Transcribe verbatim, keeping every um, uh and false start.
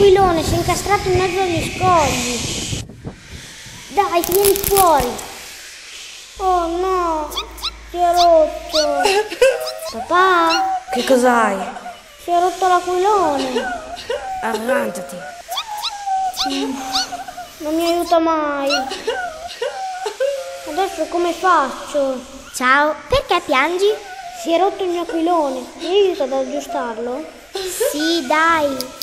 Aquilone si è incastrato in mezzo agli scogli. Dai, vieni fuori. Oh no, si è rotto. Papà? Che cos'hai? Si è rotto l'aquilone. Arrangiati. Non mi aiuta mai. Adesso come faccio? Ciao, perché piangi? Si è rotto il mio aquilone. Mi aiuta ad aggiustarlo? Sì, dai.